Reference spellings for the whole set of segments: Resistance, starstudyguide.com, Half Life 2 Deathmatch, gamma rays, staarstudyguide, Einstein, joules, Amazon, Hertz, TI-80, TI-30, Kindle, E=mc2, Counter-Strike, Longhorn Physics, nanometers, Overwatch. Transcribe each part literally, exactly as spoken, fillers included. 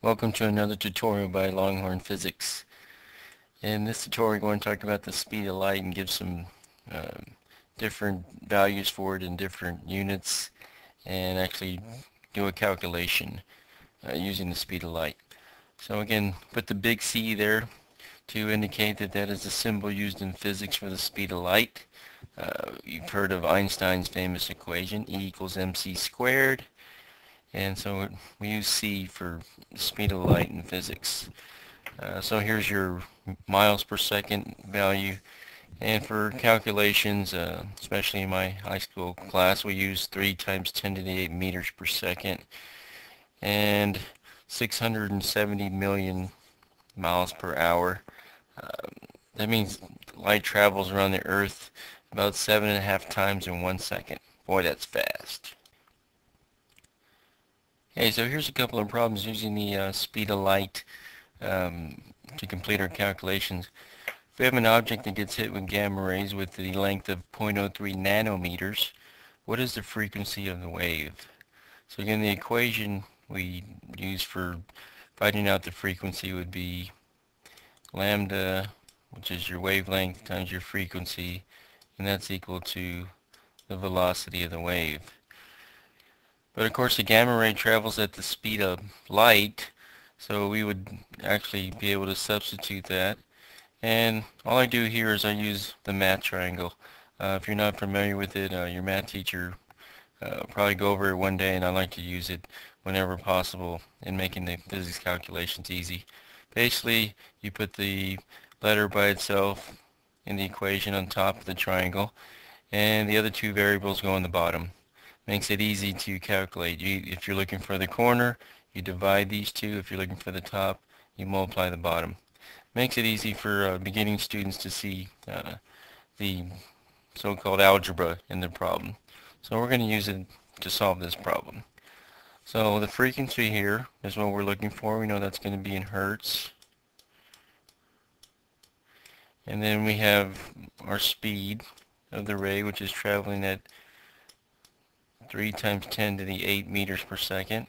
Welcome to another tutorial by Longhorn Physics. In this tutorial, we're going to talk about the speed of light and give some uh, different values for it in different units and actually do a calculation uh, using the speed of light. So again, put the big C there to indicate that that is the symbol used in physics for the speed of light. Uh, you've heard of Einstein's famous equation, E equals mc squared. And so we use C for speed of light in physics. Uh, so here's your miles per second value. And for calculations, uh, especially in my high school class, we use three times ten to the eight meters per second and six hundred seventy million miles per hour. Uh, that means light travels around the Earth about seven and a half times in one second. Boy, that's fast. Okay, so here's a couple of problems using the uh, speed of light um, to complete our calculations. If we have an object that gets hit with gamma rays with the length of zero point zero three nanometers, what is the frequency of the wave? So again, the equation we use for finding out the frequency would be lambda, which is your wavelength, times your frequency, and that's equal to the velocity of the wave. But of course the gamma ray travels at the speed of light, so we would actually be able to substitute that. And all I do here is I use the math triangle. Uh, if you're not familiar with it, uh, your math teacher uh, will probably go over it one day, and I like to use it whenever possible in making the physics calculations easy. Basically, you put the letter by itself in the equation on top of the triangle, and the other two variables go on the bottom. Makes it easy to calculate. You, if you're looking for the corner, you divide these two. If you're looking for the top, you multiply the bottom. Makes it easy for uh, beginning students to see uh, the so-called algebra in the problem. So we're going to use it to solve this problem. So the frequency here is what we're looking for. We know that's going to be in hertz. And then we have our speed of the ray, which is traveling at three times ten to the eight meters per second.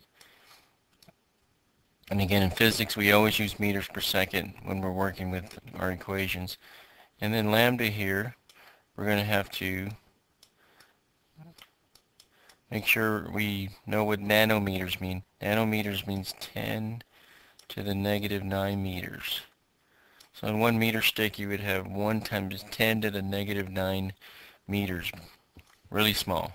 And again, in physics we always use meters per second when we're working with our equations. And then lambda here, we're going to have to make sure we know what nanometers mean. Nanometers means ten to the negative nine meters. So in one meter stick you would have one times ten to the negative nine meters. Really small.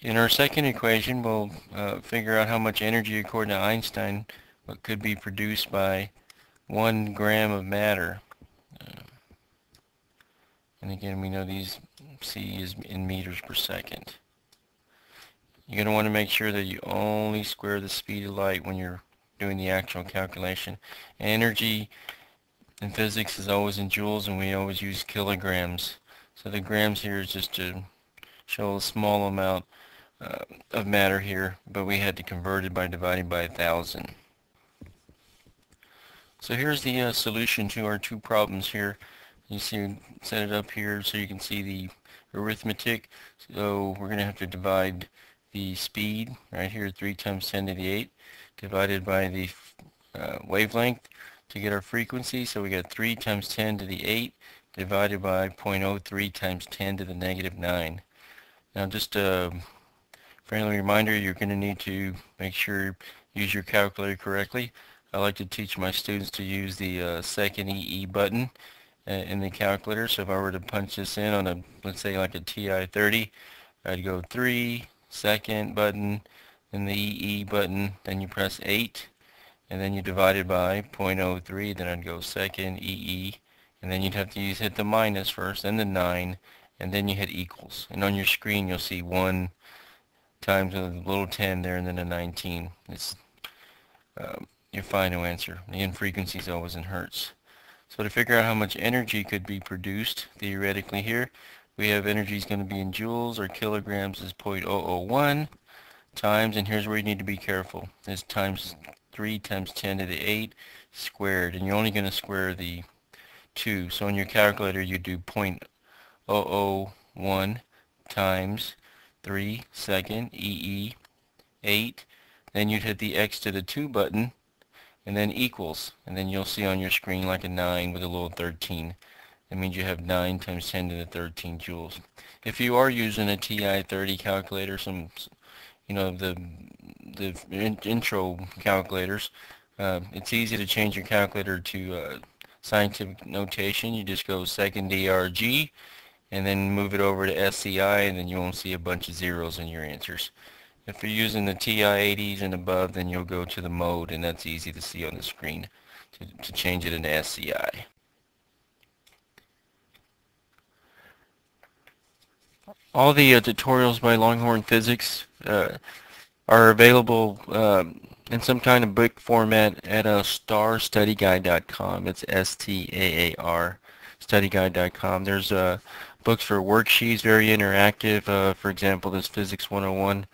In our second equation, we'll uh, figure out how much energy, according to Einstein, what could be produced by one gram of matter. Uh, and again, we know these C is in meters per second. You're going to want to make sure that you only square the speed of light when you're doing the actual calculation. Energy in physics is always in joules, and we always use kilograms. So the grams here is just to show a small amount Uh, of matter here, but we had to convert it by dividing by a thousand. So here's the uh, solution to our two problems here. You see, set it up here so you can see the arithmetic. So we're going to have to divide the speed right here, three times ten to the eight, divided by the uh, wavelength to get our frequency. So we got three times ten to the eight divided by zero point zero three times ten to the negative nine. Now just uh, friendly reminder, you're going to need to make sure you use your calculator correctly. I like to teach my students to use the uh, second E E button uh, in the calculator. So if I were to punch this in on a, let's say like a T I thirty, I'd go three, second button, then the E E button, then you press eight, and then you divide it by zero point zero three, then I'd go second E E, and then you'd have to use hit the minus first, then the nine, and then you hit equals. And on your screen you'll see one times a little ten there and then a nineteen. It's uh, your final answer. The end frequency is always in hertz. So to figure out how much energy could be produced theoretically here, we have energy is going to be in joules, or kilograms is zero point zero zero one times, and here's where you need to be careful, is times three times ten to the eight squared, and you're only going to square the two. So on your calculator you do zero point zero zero one times three second E E eight Then you'd hit the X to the two button and then equals, and then you'll see on your screen like a nine with a little thirteen. That means you have nine times ten to the thirteen joules. If you are using a T I thirty calculator, some, you know, the the in intro calculators, uh, it's easy to change your calculator to uh, scientific notation. You just go second D R G and then move it over to S C I, and then you won't see a bunch of zeros in your answers. If you're using the T I eighties and above, then you'll go to the mode, and that's easy to see on the screen to, to change it into S C I. All the uh, tutorials by Longhorn Physics uh, are available um, in some kind of book format at uh, star study guide dot com. It's S T A A R, study guide dot com. There's uh, books for worksheets, very interactive. Uh, for example, this Physics one oh one.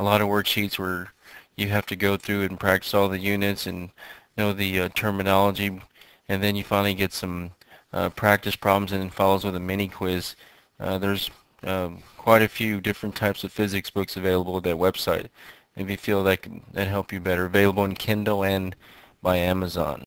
A lot of worksheets where you have to go through and practice all the units and know the uh, terminology, and then you finally get some uh, practice problems, and it follows with a mini quiz. Uh, there's um, quite a few different types of physics books available at that website if you feel that can, that help you better. Available in Kindle and by Amazon.